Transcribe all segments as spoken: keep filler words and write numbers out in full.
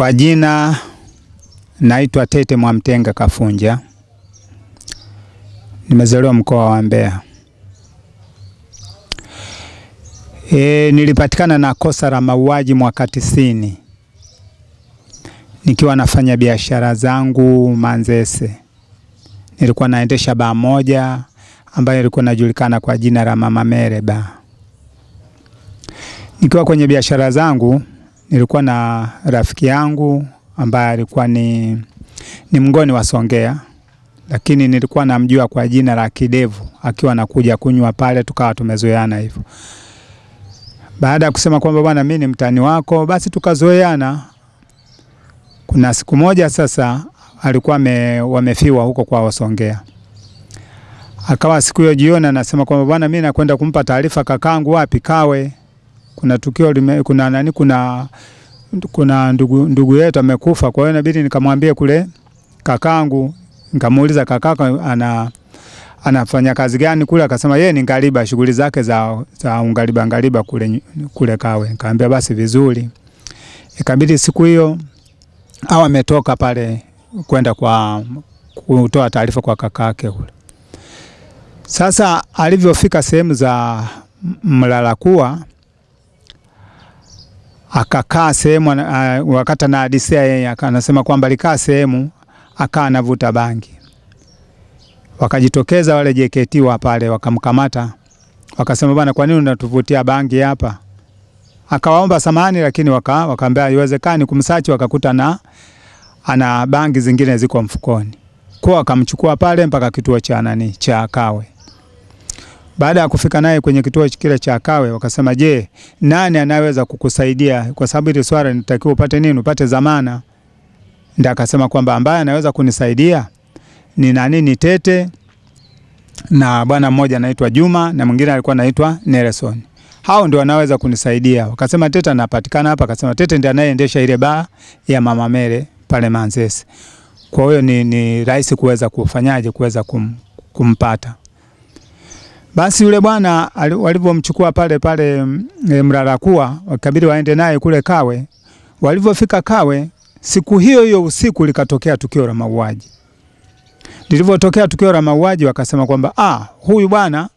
Kwa jina naitwa Tete Mwamtenga Kafunja. Nimezaliwa mkoa wa Mbeya. E, nilipatikana na kosa la mauaji mwaka tisini. Nikiwa nafanya biashara zangu Manzese. Nilikuwa naendesha baa moja ambayo ilikuwa inajulikana kwa jina la Mama Mereba. Nikiwa kwenye biashara zangu nilikuwa na rafiki yangu ambaye alikuwa ni ni mgoni wa Songea, lakini nilikuwa namjua kwa jina la Kidevu, akiwa anakuja kunywa pale, tukawa tumezoeana hivyo. Baada ya kusema kwamba bwana mimi ni mtani wako, basi tukazoeana. Kuna siku moja sasa alikuwa me, wamefiwa huko kwa Wasongea. Akawa siku hiyo jioni anasema kwamba bwana mimi nakwenda kumpa taarifa kakangu wapi kawe. Kuna tukio lime, kuna nani kuna kuna ndugu ndugu yetu amekufa, kwa hiyo inabidi nikamwambie kule kakangu. Nikamuuliza kakaka ana anafanya kazi gani kule, akasema yeye ni ngariba, shughuli zake za za ungariba ngariba kule kule kawe. Nikamwambia basi vizuri. Ikabidi siku hiyo au ametoka pale kwenda kwa kutoa taarifa kwa kakake kule. Sasa alivyofika sehemu za Mlalakuwa akakaa sehemu, uh, wakati na hadisia yeye akanasema kwamba alikaa sehemu akaa anavuta bangi. Wakajitokeza wale J K T wa pale wakamkamata. Wakasema bwana kwa nini unatuvutia bangi hapa? Akawaomba samahani, lakini waka wakaambia haiwezekani kumsachi, wakakuta na ana bangi zingine ziko mfukoni. Kwa wakamchukua pale mpaka kituo cha nani cha Kawe. Baada ya kufika naye kwenye kituo kile cha Kawe wakasema je, nani anaweza kukusaidia kwa sababu ile swala nitakiwa upate nini, upate zamana. Ndio akasema kwamba ambaye anaweza kunisaidia ni nani, ni Tete na bwana mmoja anaitwa Juma na mwingine alikuwa anaitwa Nelson. Hao ndio anaweza kunisaidia. Wakasema Tete anapatikana hapa. Akasema Tete ndiye anayeendesha ile bar ya Mama Mere pale Manzese. Kwa hiyo ni, ni rahisi kuweza kufanyaje kuweza kum, kumpata. Basi yule bwana walipomchukua pale pale Mlalakuwa, wakabidi waende naye kule Kawe. Walipofika Kawe, siku hiyo hiyo usiku likatokea tukio la mauaji. Lilipotokea tukio la mauaji wakasema kwamba ah, huyu bwana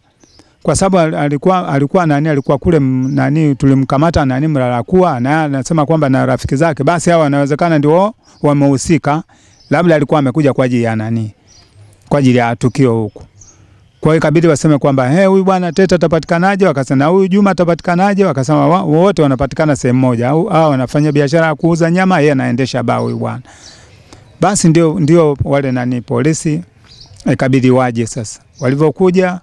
kwa sababu alikuwa alikuwa nani alikuwa kule nani tulimkamata nani Mlalakuwa, na anasema kwamba na rafiki zake, basi hawa wanawezekana ndio wamehusika, labda alikuwa amekuja kwa ajili ya nani kwa ajili ya tukio huko. Kwa hiyo ikabidi waseme kwamba hey, huyu bwana Tete atapatikanaje? Wakasema huyu Juma atapatikanaje? Wakasema wote wanapatikana sehemu moja, au hao wanafanya biashara ya kuuza nyama, yeye anaendesha baa huyu bwana. Basi ndio ndio wale nani polisi ikabidi waje sasa. Walivyokuja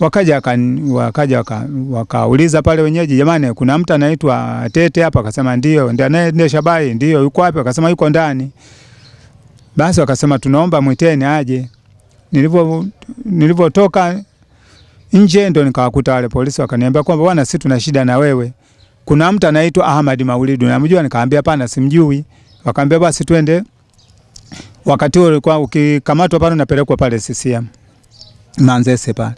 wakaja wakaja wakauliza pale wenyeji, jamani kuna mtu anaitwa Tete hapa? Akasema ndio, ndiye anaendesha baa. Ndio, yuko wapi? Akasema yuko ndani. Basi wakasema tunaomba mwiteni aje. Nilivyo nilivyotoka nje ndo nikawakuta wale polisi, wakaniambia kwamba bwana sisi tuna shida na wewe. Kuna mtu anaitwa Ahmad Maulidi, unamjua? Nikamwambia hapana simjui. Wakaambia basi twende. Wakati huo ulikuwa ukikamatwa pale unapelekwa pale C C M Manzese pale.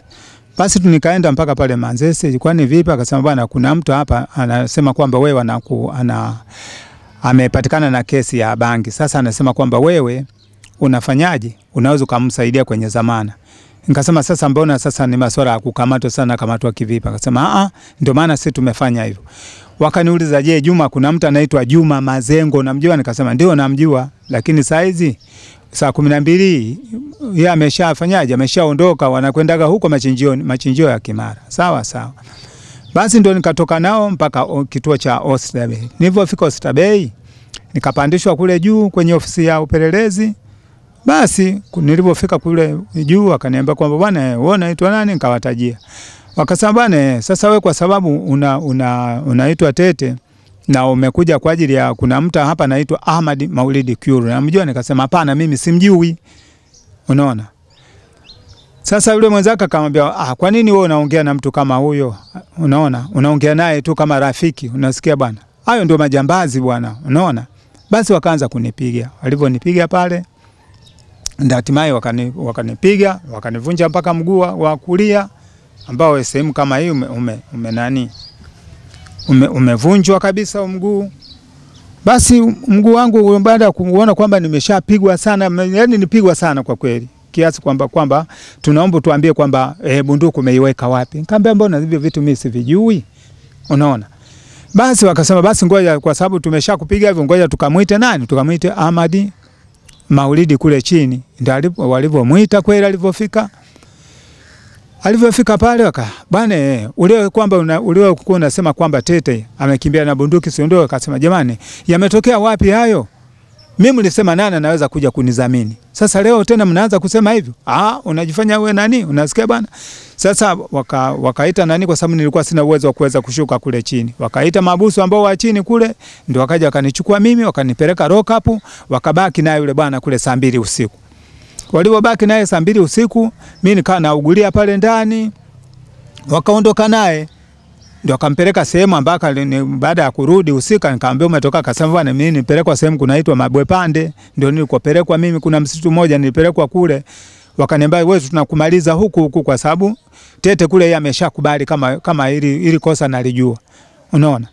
Basi tunikaenda mpaka pale Manzese. Ilikuwa ni vipi? Akasema bwana kuna mtu hapa anasema kwamba wewe anaku ana amepatikana na kesi ya bangi. Sasa anasema kwamba wewe unafanyaje? Unaweza kumsaidia kwenye zamana. Nikasema sasa mbona sasa ni masuala ya kukamatwa sana kamatwa kivipi? Akasema a ndio maana sisi tumefanya hivyo. Wakaniuliza je, Juma kuna mtu anaitwa Juma Mazengo unamjua? Nikasema ndio namjua, lakini saizi saa kumi na mbili yeye ameshafanyaje? Ameshaondoka, wanakwendaga huko machinjio machinjio ya Kimara. Sawa sawa. Basi ndio nikatoka nao mpaka kituo cha Oysterbay. Nilipofika Oysterbay nikapandishwa kule juu kwenye ofisi ya upelelezi. Basi nilipofika kule juu akaniambia kwamba bwana wewe unaitwa nani? Nikawatajia. Wakasema bwana sasa wewe kwa sababu una unaitwa una Tete na umekuja kwa ajili ya kuna mtu hapa anaitwa Ahmad Maulidi Kyuru. Namjua? Nikasema hapana mimi simjui. Unaona? Sasa yule mwenzake akamwambia ah kwa nini wewe unaongea na mtu kama huyo? Unaona? Unaongea naye tu kama rafiki. Unasikia bwana? Hayo ndio majambazi bwana. Unaona? Basi wakaanza kunipiga. Walivyonipiga pale ndio hatimaye wakani wakanipiga wakanivunja mpaka mguu wa kulia, ambao sehemu kama hii ume, ume, ume nani ume, umevunjwa kabisa mguu. Basi mguu wangu baada ya kuona kwamba nimeshapigwa sana, yaani nipigwa sana kwa kweli, kiasi kwamba kwamba tunaomba tuambie kwamba e, bunduku umeiweka wapi. Nikamwambia mbona hivyo vitu mimi sivijui. Unaona? Basi wakasema basi ngoja, kwa sababu tumeshakupiga hivyo, ngoja tukamuite nani? Tukamuite Ahmad Maulidi kule chini. Ndio walivyomuita kweli alipofika. Alivyofika pale waka bane ule kwamba uliokuwa unasema kwamba Tete amekimbia na bunduki, si ndio? Akasema jamani, yametokea wapi hayo? Mimi nilisema nani anaweza kuja kunizamini. Sasa leo tena mnaanza kusema hivyo? Ah, unajifanya wewe nani? Unasikia bana? Sasa waka wakaita nani, kwa sababu nilikuwa sina uwezo wa kuweza kushuka kule chini. Wakaita mabusu ambao wa chini kule, ndio wakaja wakanichukua mimi, wakanipeleka rock up, wakabaki naye yule bwana kule saa mbili usiku. Walipobaki naye saa mbili usiku, mimi nikaa naugulia pale ndani. Wakaondoka naye. Ndio akampeleka sehemu ambaka baada ya kurudi usika nikamwambia umetoka, akasema bwana mimi nilipelekwa sehemu kunaitwa Mabwepande, ndio nilikopelekwa mimi, kuna msitu mmoja nilipelekwa kule. Wakaniambia wewe tunakumaliza huku huku, kwa sababu Tete kule yeye ameshakubali kama kama hili hili kosa nalijua. Unaona?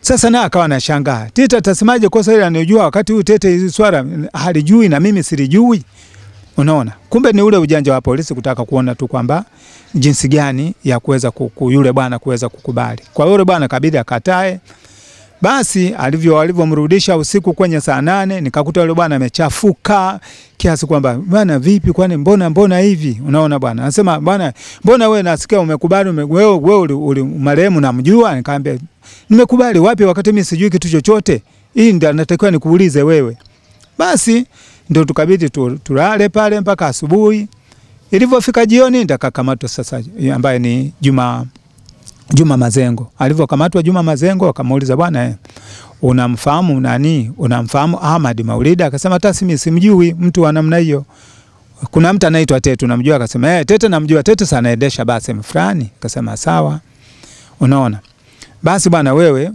Sasa na akawa na shangaa. Tete atasemaje kosa hili anajua wakati huyu Tete hizi swala halijui na mimi silijui. Unaona? Kumbe ni ule ujanja wa polisi kutaka kuona tu kwamba jinsi gani ya kuweza kuku yule bwana kuweza kukubali. Kwa yule bwana kabidi akatae. Basi alivyo alivyomrudisha usiku kwenye saa nane, nikakuta yule bwana amechafuka kiasi kwamba bwana vipi, kwani mbona mbona hivi? Unaona bwana? Anasema bwana mbona wewe nasikia umekubali, wewe wewe marehemu namjua. Nikamwambia nimekubali wapi wakati mimi sijui kitu chochote? Hii ndio natakiwa nikuulize wewe. Basi ndio tukabidi tulale pale mpaka asubuhi. Ilipofika jioni ndakakamatwa sasa, ambaye ni Juma Juma Mazengo. Alipokamatwa Juma Mazengo akamuuliza bwana unamfahamu nani? Unamfahamu Ahmad Maulidi? Akasema hata mimi simjui mtu wa namna hiyo. Kuna mtu anaitwa Tete namjua. Akasema eh, Tete namjua, Tete sana anaendesha basi mfrani. Akasema sawa. Unaona? Basi bwana wewe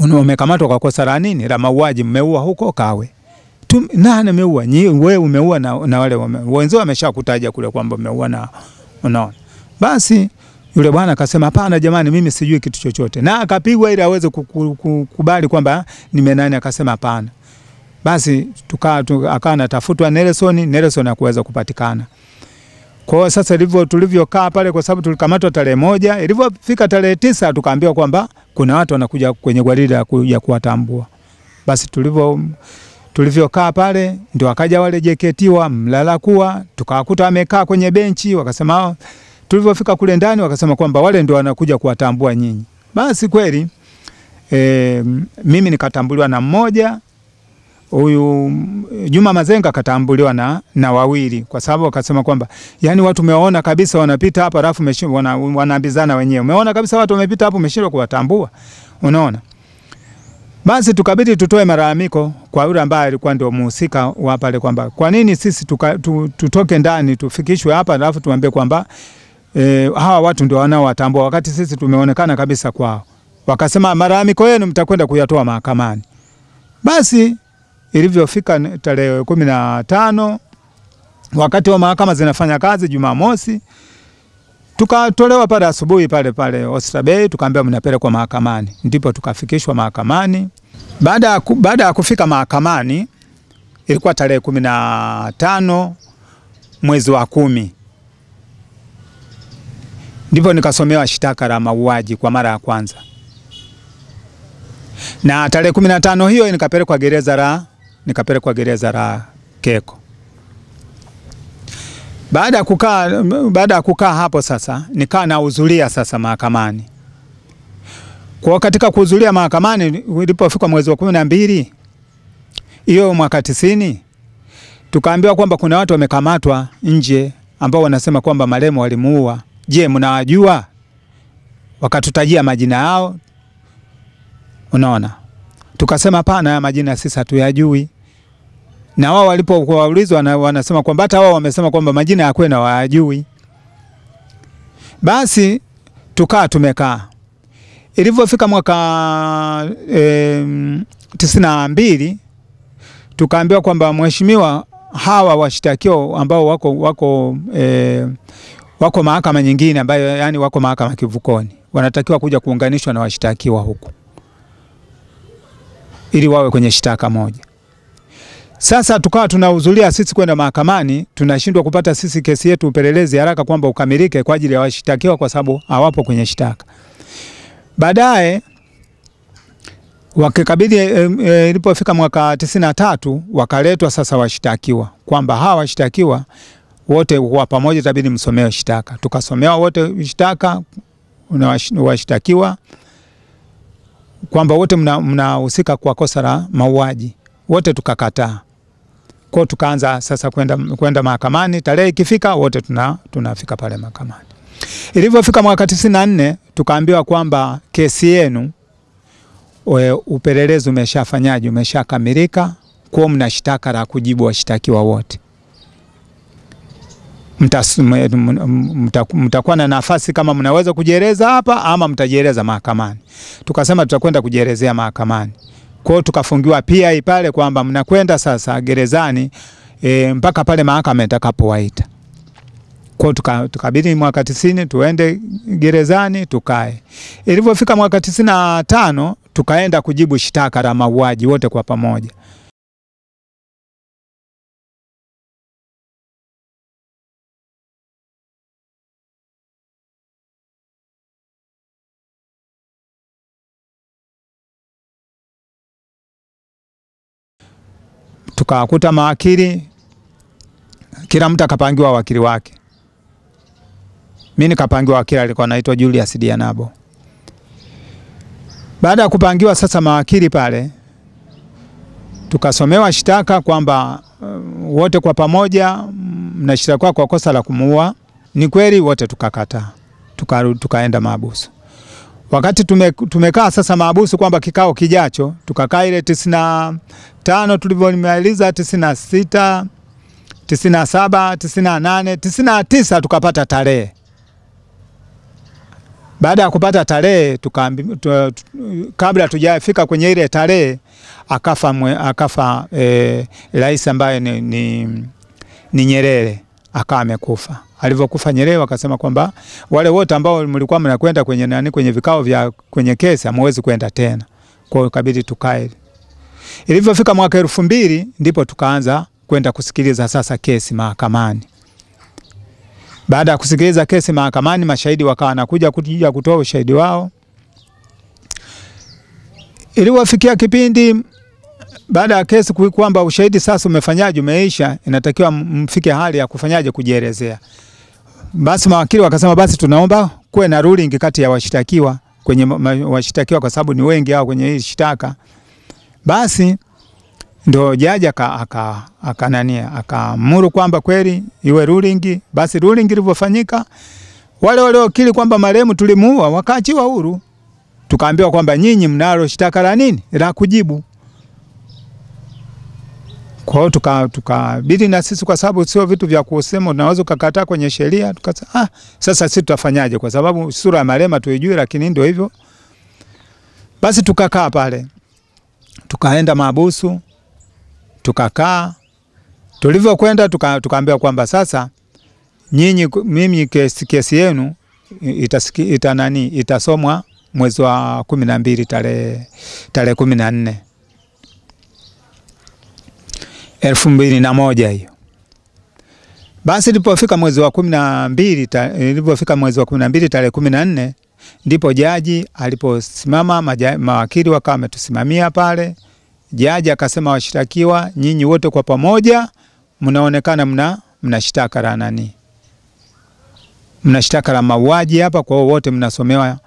umekamatwa kwa kosa la nini? La mauaji, mmeua huko Kawe. Tu nani ameua? Nyi wewe umeua na, na wale wenzao wameshakutaja kule kwamba umeua na, unaona. Basi yule bwana akasema hapana jamani, mimi sijui kitu chochote. Na akapigwa ili aweze kukubali kwamba nime nani, akasema hapana. Basi tukaa tu, akaana tafutwa Nelson, Nelson hakuweza kupatikana. Kwa sasa ilivyo tulivyokaa pale, kwa sababu tulikamatwa tarehe moja, ilivyofika tarehe tisa tukaambiwa kwamba kuna watu wanakuja kwenye gwarida kuja kuwatambua. Basi tulivyo tulivyokaa pale ndio akaja wale jeketiwa mlala kuwa, tukakuta amekaa kwenye benchi. Wakasema tulivyofika kule ndani wakasema kwamba wale ndio wanakuja kuwatambua nyinyi. Basi kweli e, mimi nikatambuliwa na mmoja, huyu Juma Mazenga katambuliwa na na wawili, kwa sababu wakasema kwamba yani watu umeona kabisa wanapita hapa alafu wana, wanaambizana wenyewe. Umeona kabisa watu wamepita hapo umeshindwa kuwatambua. Unaona? Basi tukabidi tutoe malalamiko kwa yule ambaye alikuwa ndio mhusika wa pale kwamba kwa nini sisi tuka, tu, tutoke ndani tufikishwe hapa alafu tuambie kwamba e, hawa watu ndio wanaowatambua wakati sisi tumeonekana kabisa kwao. Wakasema malalamiko yenu mtakwenda kuyatoa mahakamani. Basi ilivyofika tarehe kumi na tano wakati wa mahakama zinafanya kazi Jumamosi, tukatolewa pale asubuhi pale pale Oysterbay, tukaambiwa mnapelekwa mahakamani. Ndipo tukafikishwa mahakamani. Baada baada ya kufika mahakamani ilikuwa tarehe kumi na tano mwezi wa kumi. Ndipo nikasomewa shtaka la mauaji kwa mara ya kwanza. Na tarehe kumi na tano hiyo nikapelekwa gereza la nikapelekwa gereza la Keko. Baada kukaa baada kukaa hapo sasa nikaa na uzulia sasa mahakamani. Kwa katika kuzulia mahakamani ilipofika mwezi wa kumi na mbili hiyo mwaka tisini, tukaambiwa kwamba kuna watu wamekamatwa nje ambao wanasema kwamba marehemu walimuua. Je, mnawajua? Wakatutajia majina yao. Unaona? Tukasema pana ya majina sisi hatuyajui. Na wao walipokuulizwa wanasema kwamba hata wao wamesema kwamba majina ya kwenda hawajui. Basi tukaa tumekaa. Ilipofika mwaka eh, tisini na mbili tukaambiwa kwamba mheshimiwa, hawa washtakiwa ambao wako wako eh, wako mahakama nyingine ambayo yani wako mahakama kivukoni wanatakiwa kuja kuunganishwa na washtakiwa huku. ili wawe kwenye shtaka moja. Sasa tukawa tunahudhuria sisi kwenda mahakamani, tunashindwa kupata sisi kesi yetu upelelezi haraka kwamba ukamilike kwa ajili ya washtakiwa kwa sababu hawapo kwenye shtaka. Baadaye wakikabidhi ilipofika e, e, mwaka tisini na tatu wakaletwa sasa washtakiwa kwamba hawa washtakiwa wote kwa pamoja itabidi msomewe shtaka. Tukasomewa wote shtaka na washtakiwa kwamba wote mnahusika kwa kosa la mauaji. Wote tukakataa. Kwa tukaanza sasa kwenda kwenda mahakamani, tarehe ikifika wote tuna tunafika pale mahakamani. Ilipofika mwaka tisini na nne tukaambiwa kwamba kesi yenu upelelezi umeshafanyaje, umeshakamilika, kwa mna shtaka la kujibu washtakiwa wote. Mtakuwa na nafasi kama mnaweza kujieleza hapa ama mtajieleza mahakamani. Tukasema tutakwenda kujielezea mahakamani. Kwa tukafungiwa pia pale kwamba mnakwenda sasa gerezani e, mpaka pale mahakama itakapowaita. Kwa tuka, tukabidi mwaka tisini tuende gerezani tukae. Ilipofika mwaka tisini na tano tukaenda kujibu shtaka la mauaji wote kwa pamoja. Tukakuta mawakili, kila mtu akapangiwa wakili wake. Mimi nikapangiwa wakili alikuwa anaitwa Julia Sidianabo. Baada ya kupangiwa sasa mawakili pale, tukasomewa shtaka kwamba uh, wote kwa pamoja mnashtakiwa kwa kosa la kumuua. Ni kweli wote tukakataa. Tuka, tukaenda mahabusu. Wakati tume, tumekaa sasa mahabusu kwamba kikao kijacho, tukakaa ile tisini na tano tulivyomaliza, tisini na sita, tisini na saba, tisini na nane, tisini na tisa tukapata tarehe. Baada ya kupata tarehe tukaambiwa tu, tu, kabla tujafika kwenye ile tarehe akafa mwe, akafa eh, rais ambaye ni, ni, ni Nyerere akawa amekufa. Alivyokufa Nyerere wakasema kwamba wale wote ambao mlikuwa mnakwenda kwenye nani kwenye vikao vya kwenye kesi hamwezi kwenda tena. Kwa hiyo ikabidi tukae. Ilivyofika mwaka elfu mbili ndipo tukaanza kwenda kusikiliza sasa kesi mahakamani. Baada ya kusikiliza kesi mahakamani mashahidi wakawa nakuja kuja kutoa ushahidi wao. Iliwafikia kipindi baada ya kesi kwamba ushahidi sasa umefanyaje umeisha, inatakiwa mfike hali ya kufanyaje kujielezea. Basi mawakili wakasema basi tunaomba kuwe na ruling kati ya washtakiwa kwenye washtakiwa kwa sababu ni wengi hao kwenye hii shtaka. Basi ndio jaji aka akanania akaamuru kwamba kweli iwe ruling. Basi ruling ilivyofanyika wale waliokiri kwamba marehemu tulimuua wakaachiwa huru. Tukaambiwa kwamba nyinyi mnalo shtaka la nini la kujibu. Kwa tuka tukabidi na sisi kwa sababu sio vitu vya kusema unaweza kukataa kwenye sheria. Tukasema ah, sasa sisi tutafanyaje kwa sababu sura ya marema tuijui lakini ndio hivyo. Basi tukakaa pale. Tukaenda mahabusu. Tukakaa. Tulivyokwenda tukaambiwa kwamba sasa nyinyi mimi kesi, kesi yenu itasiki ita nani itasomwa mwezi wa kumi na mbili tarehe tarehe kumi na nne elfu mbili na moja hiyo. Basi ilipofika mwezi wa kumi na mbili, ilipofika mwezi wa kumi na mbili tarehe kumi na nne, ndipo jaji aliposimama, mawakili wakawa wametusimamia pale. Jaji akasema washtakiwa, nyinyi wote kwa pamoja, mnaonekana mna mna shtaka la nani? Mna shtaka la mauaji hapa, kwa hiyo wote mnasomewa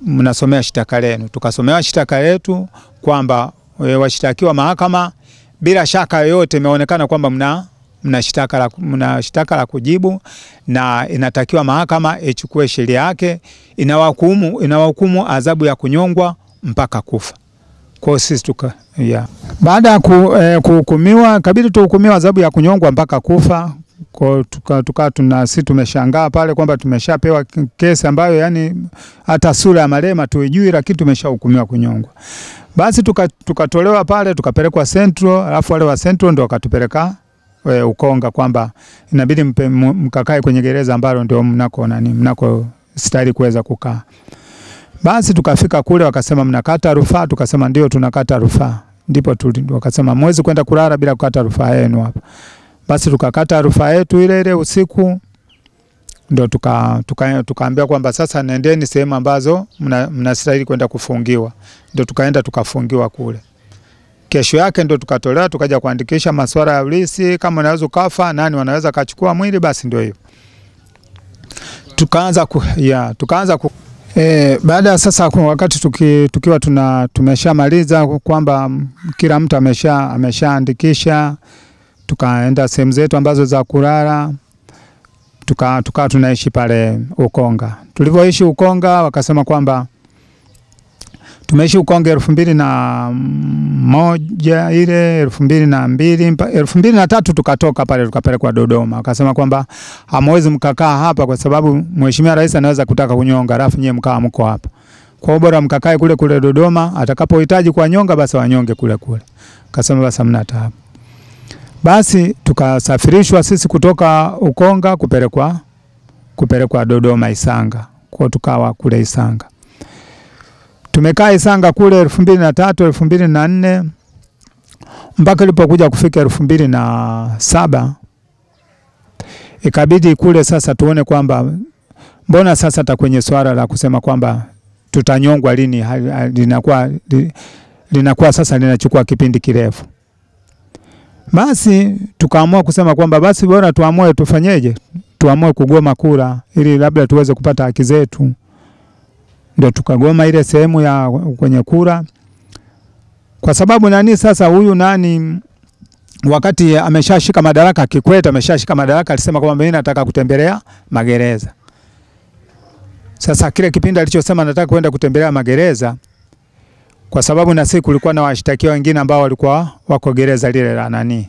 mnasomea shtaka lenu. Tukasomewa shtaka letu kwamba washtakiwa mahakama bila shaka yoyote imeonekana kwamba mna mna shtaka la mna shtaka la kujibu na inatakiwa mahakama ichukue sheria yake inawahukumu inawahukumu adhabu ya kunyongwa mpaka kufa. Kwa sisi tuka yeah. Baada ya ku, eh, kuhukumiwa kabidi tuhukumiwa adhabu ya kunyongwa mpaka kufa. Kwa tuka, tuka tuna sisi tumeshangaa pale kwamba tumeshapewa kesi ambayo yani hata sura ya marema tuijui lakini tumeshahukumiwa kunyongwa. Basi tukatolewa tuka pale tukapelekwa Central, alafu wale wa Central ndio wakatupeleka Ukonga kwamba inabidi mkakae kwenye gereza ambalo ndio mnako nani mnako stahili kuweza kukaa. Basi tukafika kule wakasema mnakata rufaa, tukasema ndio tunakata rufaa. Ndipo tulindi wakasema mwezi kwenda kulala bila kukata rufaa yenu hapa. Basi tukakata rufaa yetu ile ile usiku. Ndio tuka tukaambia tuka kwamba sasa nendeni sehemu ambazo mnastahili mna kwenda kufungiwa. Ndio tukaenda tukafungiwa kule. Kesho yake ndio tukatolewa tukaja kuandikisha masuala ya ulisi, kama unaweza kafa nani wanaweza kachukua mwili, basi ndio hivyo. Tukaanza ku, ya tukaanza ku, e, baada ya sasa wakati tuki, tukiwa tuna tumeshamaliza kwamba kila mtu amesha ameshaandikisha, tukaenda sehemu zetu ambazo za kulala. Tuka tuka tunaishi pale Ukonga. Tulivyoishi Ukonga wakasema kwamba tumeishi Ukonga elfu mbili na moja ile elfu mbili na mbili elfu mbili na tatu tukatoka pale tukapelekwa Dodoma. Wakasema kwamba hamwezi mkakaa hapa kwa sababu mheshimiwa rais anaweza kutaka kunyonga, alafu nyinyi mkaa mko hapa. Kwa bora mkakae kule kule Dodoma, atakapohitaji kuwanyonga basi wanyonge kule kule. Wakasema basi hamna taabu. Basi tukasafirishwa sisi kutoka Ukonga kupelekwa kupelekwa Dodoma Isanga. Kwa tukawa kule Isanga. Tumekaa Isanga kule elfu mbili na tatu, elfu mbili na nne mpaka ilipokuja kufika elfu mbili na saba. Ikabidi kule sasa tuone kwamba mbona sasa ta kwenye swala la kusema kwamba tutanyongwa lini linakuwa linakuwa sasa linachukua kipindi kirefu. Basi tukaamua kusema kwamba basi bora tuamue tufanyeje, tuamue kugoma kura ili labda tuweze kupata haki zetu. Ndio tukagoma ile sehemu ya kwenye kura. Kwa sababu nani sasa huyu nani wakati ameshashika madaraka, Kikwete ameshashika madaraka, alisema kwamba mimi nataka kutembelea magereza. Sasa kile kipindi alichosema nataka kwenda kutembelea magereza, kwa sababu na sisi kulikuwa na washtakiwa wengine ambao walikuwa wako gereza lile la nani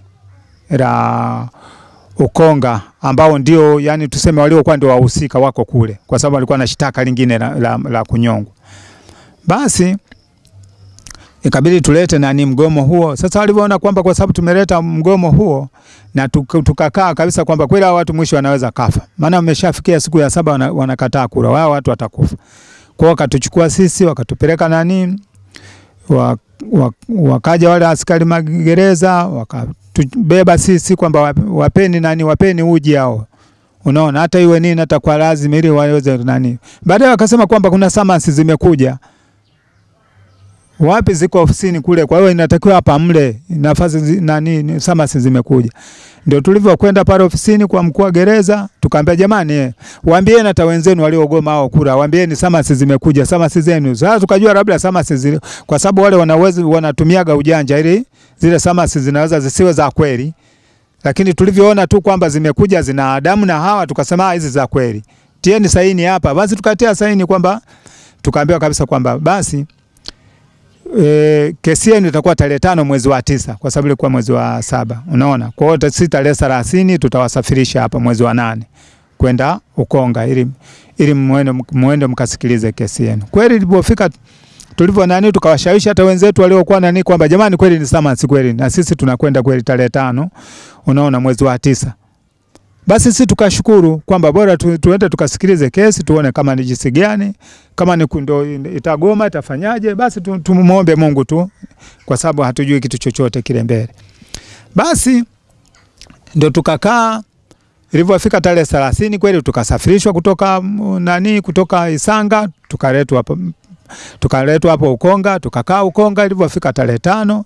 la Ukonga, ambao ndio yani tuseme waliokuwa ndio wahusika wako kule, kwa sababu walikuwa na shtaka lingine la, la, la kunyongwa. Basi ikabidi tulete nani mgomo huo. Sasa waliona kwamba kwa sababu tumeleta mgomo huo na tukakaa kabisa kwamba kweli watu mwisho wanaweza kafa, maana wameshafikia siku ya saba wanakataa kura, wao watu watakufa. Kwa wakatuchukua sisi wakatupeleka nani Wa, wa, wakaja wale askari magereza wakatubeba sisi kwamba wapeni nani wapeni uji yao, unaona hata iwe nini hata kwa lazima ili waweze nani. Baadaye wakasema kwamba kuna summons zimekuja, wapi ziko ofisini kule, kwa hiyo inatakiwa hapa mle nafasi nani summons zimekuja. Ndio tulivyokwenda pale ofisini kwa mkuu wa gereza tukaambia jamani, waambie na wenzenu waliogoma hao kura, waambieni summons zimekuja, summons zenu. Sasa tukajua labda summons zile, kwa sababu wale wanaweza wanatumiaga ujanja ili zile summons zinaweza zisiwe za kweli. Lakini tulivyoona tu kwamba zimekuja zina adamu na hawa, tukasema hizi za kweli. Tieni saini hapa. Basi tukatia saini kwamba tukaambiwa kabisa kwamba basi E, kesi yenu itakuwa tarehe tano mwezi wa tisa, kwa sababu ilikuwa mwezi wa saba, unaona. Kwa hiyo sisi tarehe thelathini tutawasafirisha hapa mwezi wa nane kwenda Ukonga ili ili muende muende mkasikilize kesi yenu. Kweli ilipofika tulivyo nani tukawashawishi hata wenzetu waliokuwa nani kwamba jamani kweli ni summons kweli na sisi tunakwenda kweli tarehe tano, unaona, mwezi wa tisa. Basi sisi tukashukuru kwamba bora tu, tuende tukasikilize kesi tuone kama ni jinsi gani, kama ni ndio itagoma itafanyaje. Basi tumuombe Mungu tu kwa sababu hatujui kitu chochote kile mbele. Basi ndio tukakaa, ilipofika tarehe thelathini kweli tukasafirishwa kutoka nani kutoka Isanga tukaletwa hapa tukaletwa hapo Ukonga, tukakaa Ukonga. Ilipofika tarehe tano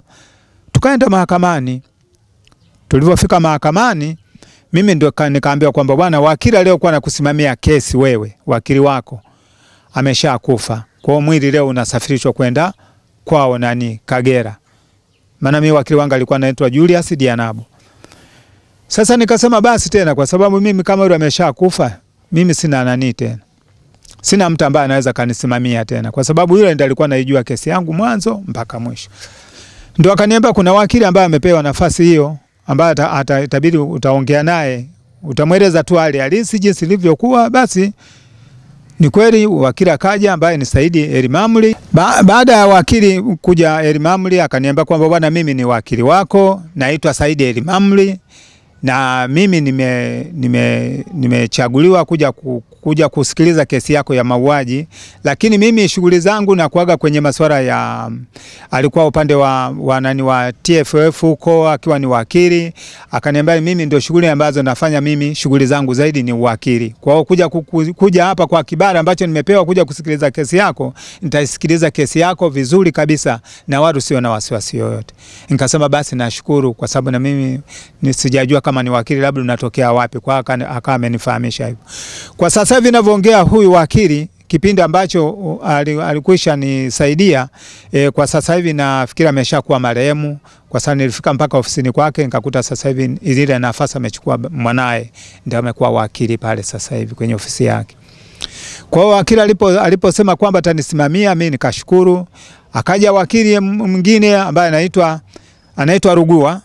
tukaenda mahakamani. Tulipofika mahakamani mimi ndio nikaambiwa kwamba bwana wakili aliyokuwa nakusimamia kesi wewe, wakili wako ameshakufa. Kwa hiyo mwili leo unasafirishwa kwenda kwao nani Kagera. Maana mimi wakili wangu alikuwa anaitwa Julia Sidianabo. Sasa nikasema basi tena kwa sababu mimi kama yule ameshakufa, mimi sina nani tena. Sina mtu ambaye anaweza kanisimamia tena kwa sababu yule ndiye alikuwa anaijua kesi yangu mwanzo mpaka mwisho. Ndio akaniambia kuna wakili ambaye amepewa nafasi hiyo ambaye itabidi utaongea naye, utamweleza tu hali halisi jinsi ilivyokuwa. Basi ni kweli wakili akaja ambaye ni Said El Maamry. Ba, baada ya wakili kuja El Maamry akaniambia kwamba bwana mimi ni wakili wako, naitwa Said El Maamry na mimi nime nime nimechaguliwa kuja ku, kuja kusikiliza kesi yako ya mauaji, lakini mimi shughuli zangu na kuaga kwenye masuala ya alikuwa upande wa, wa nani wa T F F huko akiwa ni wakili, akaniambia mimi ndio shughuli ambazo nafanya mimi, shughuli zangu zaidi ni wakili. Kwa hiyo kuja kuku, kuja hapa kwa kibali ambacho nimepewa kuja kusikiliza kesi yako, nitaisikiliza kesi yako vizuri kabisa na watu sio na wasiwasi yoyote. Nikasema basi nashukuru kwa sababu na mimi nisijajua kama ni wakili labda unatokea wapi, kwa aka amenifahamisha hivyo. Kwa sasa hivi ninavyoongea huyu wakili kipindi ambacho alikwisha nisaidia e, kwa sasa hivi nafikiri ameshakuwa marehemu. Kwa sababu nilifika mpaka ofisini kwake nikakuta sasa hivi ile nafasi amechukua mwanae, ndio amekuwa wakili pale sasa hivi kwenye ofisi yake. Kwa hiyo wakili alipo aliposema kwamba atanisimamia mimi nikashukuru. Akaja wakili mwingine ambaye anaitwa anaitwa Rugua,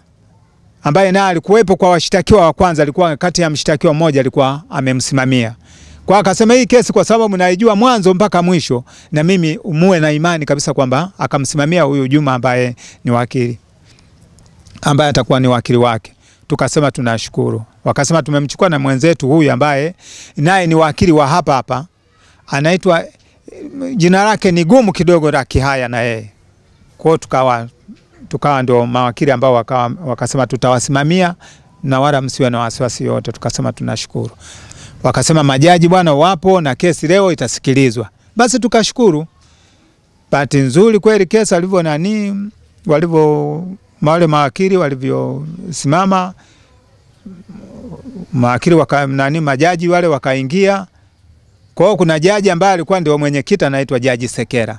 ambaye naye alikuwepo kwa washtakiwa wa kwanza, alikuwa kati ya mshtakiwa mmoja alikuwa amemsimamia. Kwa akasema hii kesi kwa sababu mnaijua mwanzo mpaka mwisho, na mimi muwe na imani kabisa kwamba akamsimamia huyu Juma ambaye ni wakili, ambaye atakuwa ni wakili wake. Tukasema tunashukuru. Wakasema tumemchukua na mwenzetu huyu ambaye naye ni wakili wa hapa hapa, anaitwa jina lake ni Gumu kidogo la Kihaya na yeye. Kwa tukawa tukawa ndio mawakili ambao wakawa, wakasema tutawasimamia na wala msiwe na wasiwasi yote. Tukasema tunashukuru. Wakasema majaji bwana wapo na kesi leo itasikilizwa. Basi tukashukuru. Bahati nzuri kweli kesi alivyo nani walivyo wale mawakili walivyosimama, mawakili waka nani majaji wale wakaingia. Kwa hiyo kuna jaji ambaye alikuwa ndio mwenyekiti anaitwa jaji Sekera.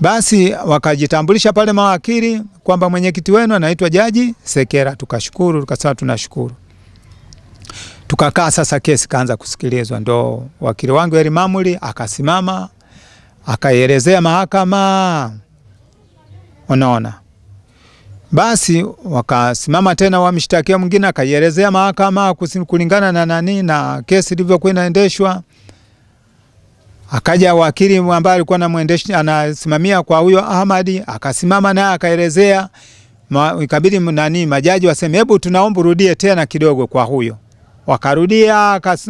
Basi wakajitambulisha pale mawakili kwamba mwenyekiti wenu anaitwa jaji Sekera. Tukashukuru, tukasema tunashukuru. Tukakaa sasa kesi kaanza kusikilizwa. Ndo wakili wangu Said El Maamry akasimama akaelezea mahakama. Unaona? Basi wakasimama tena wamshtakia mwingine akaelezea mahakama kulingana na nani na kesi ilivyokuwa inaendeshwa. Akaja wakili ambaye alikuwa anamwendesha anasimamia kwa huyo Ahmad akasimama naye akaelezea. Ikabidi nani majaji waseme hebu tunaomba urudie tena kidogo kwa huyo. Wakarudia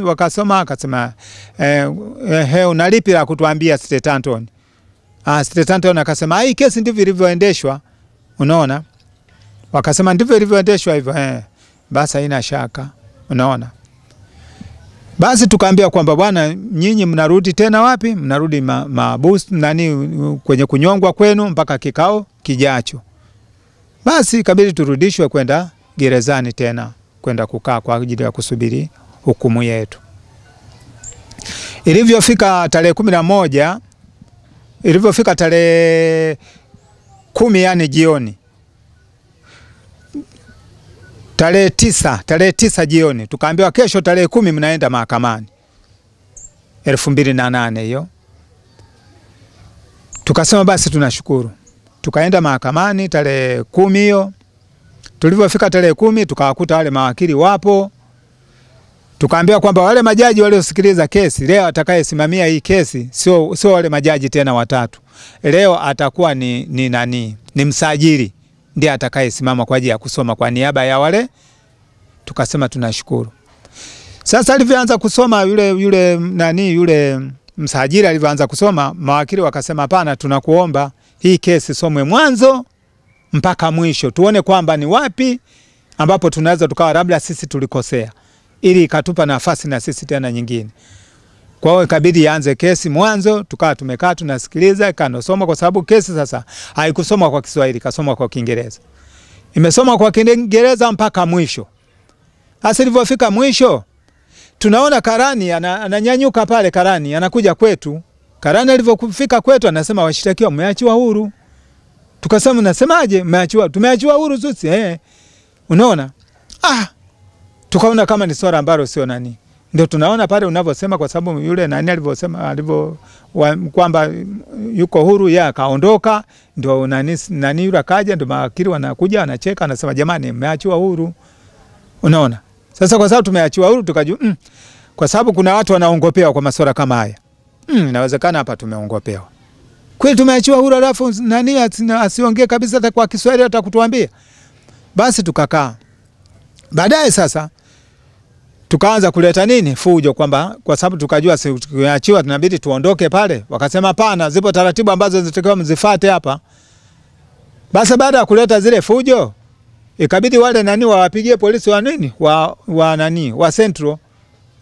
wakasoma akasema eh, eh unalipi la kutuambia State Anton. Ah, State Anton akasema hii kesi ndivyo ilivyoendeshwa. Unaona? Wakasema ndivyo ilivyoendeshwa hivyo eh. Basi haina shaka. Unaona? Basi tukaambia kwamba bwana nyinyi mnarudi tena wapi? Mnarudi mabusu ma nani kwenye kunyongwa kwenu mpaka kikao kijacho. Basi kabili turudishwe kwenda gerezani tena, kwenda kukaa kwa ajili ya kusubiri hukumu yetu. Ilivyofika tarehe kumi na moja, ilivyofika tarehe kumi yani jioni. Tarehe tisa, tarehe tisa jioni tukaambiwa kesho tarehe kumi mnaenda mahakamani. elfu mbili na nane hiyo. Tukasema basi tunashukuru. Tukaenda mahakamani tarehe kumi hiyo. Tulipofika tarehe kumi tukawakuta wale mawakili wapo. Tukaambiwa kwamba wale majaji waliosikiliza kesi leo atakayesimamia hii kesi sio sio wale majaji tena watatu. Leo atakuwa ni ni nani? Ni msajili ndiye atakayesimama kwa ajili ya kusoma kwa niaba ya wale. Tukasema tunashukuru. Sasa alivyoanza kusoma yule yule nani yule msajili alivyoanza kusoma, mawakili wakasema hapana, tunakuomba hii kesi somwe mwanzo mpaka mwisho. Tuone kwamba ni wapi ambapo tunaweza tukawa labda sisi tulikosea, ili ikatupa nafasi na sisi tena nyingine. Kwa hiyo ikabidi ianze kesi mwanzo, tukawa tumekaa tunasikiliza kanosoma, kwa sababu kesi sasa haikusoma kwa Kiswahili, kasoma kwa Kiingereza. Imesoma kwa Kiingereza mpaka mwisho. Hasa ilipofika mwisho, tunaona karani ananyanyuka pale, karani anakuja kwetu. Karani alipofika kwetu anasema washitakiwa mmeachiwa huru. Tukasema nasemaje mmeachiwa? Tumeachiwa huru sisi eh. Unaona? Ah. Tukaona kama ni swala ambalo sio nani. Ndio tunaona pale unavyosema, kwa sababu yule nani alivyosema alivyo kwamba yuko huru ya kaondoka, ndio nani nani yule kaja, ndio mawakili wanakuja wanacheka anasema jamani mmeachiwa huru. Unaona? Sasa kwa sababu tumeachiwa huru tukajua mm, kwa sababu kuna watu wanaongopea kwa masuala kama haya. Mm, inawezekana hapa tumeongopewa. Kweli tumeachiwa huru alafu nani asiongee kabisa hata kwa Kiswahili atakutuambia. Basi tukakaa. Baadaye sasa tukaanza kuleta nini fujo kwamba kwa sababu tukajua tukiachiwa tunabidi tuondoke pale. Wakasema pana, zipo taratibu ambazo zinatakiwa mzifuate hapa. Basi baada ya kuleta zile fujo ikabidi wale nani wawapigie polisi wa nini wa, wa nani wa Central.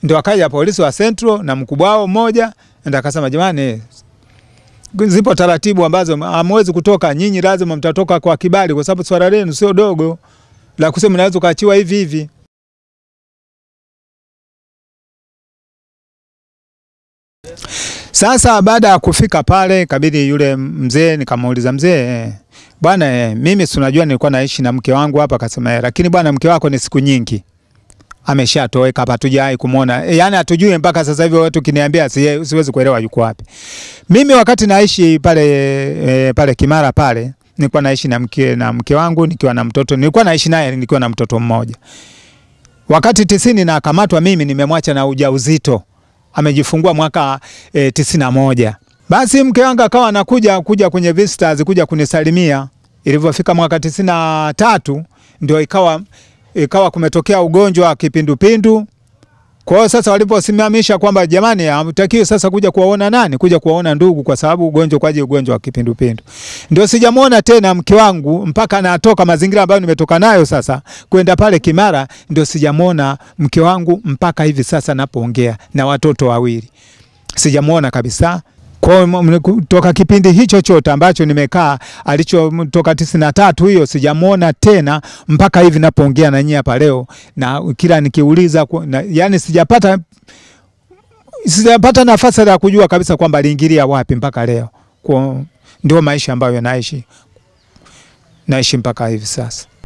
Ndio wakaja polisi wa Central na mkubwa wao mmoja, ndio akasema jamani, zipo taratibu ambazo hamwezi kutoka nyinyi, lazima mtatoka kwa kibali kwa sababu swala lenu sio dogo la kusema mnaweza kuachiwa hivi hivi. Sasa baada ya kufika pale kabidi yule mzee, nikamuuliza mzee, bwana mimi tunajua nilikuwa naishi na mke wangu hapa. Akasema lakini bwana mke wako ni siku nyingi ameshatoweka hapa, tujai kumuona. E, yani hatujui mpaka sasa hivi, watu kiniambia siwezi kuelewa yuko wapi. Mimi wakati naishi pale e, pale Kimara pale nilikuwa naishi na mke na mke wangu nikiwa na mtoto, nilikuwa naishi naye nikiwa na mtoto mmoja. Wakati tisini na akamatwa mimi nimemwacha na ujauzito. Amejifungua mwaka e, tisini na moja. Basi mke wangu akawa anakuja kuja kwenye visitors kuja kunisalimia. Ilipofika mwaka tisini na tatu ndio ikawa ikawa kumetokea ugonjwa wa kipindupindu. Kwa hiyo sasa waliposimamisha kwamba jamani hamtakiwi sasa kuja kuwaona nani, kuja kuwaona ndugu kwa sababu ugonjwa kwaje ugonjwa wa kipindupindu. Ndio sijamuona tena mke wangu mpaka natoka mazingira ambayo nimetoka nayo sasa kwenda pale Kimara, ndio sijamuona mke wangu mpaka hivi sasa napoongea, na watoto wawili. Sijamuona kabisa. Kwa toka kipindi hicho chote ambacho nimekaa alicho toka tisini na tatu hiyo sijamuona tena mpaka hivi napoongea na nyinyi hapa leo, na kila nikiuliza na, yani sijapata sijapata nafasi ya kujua kabisa kwamba aliingilia wapi mpaka leo. Kwa ndio maisha ambayo naishi naishi mpaka hivi sasa.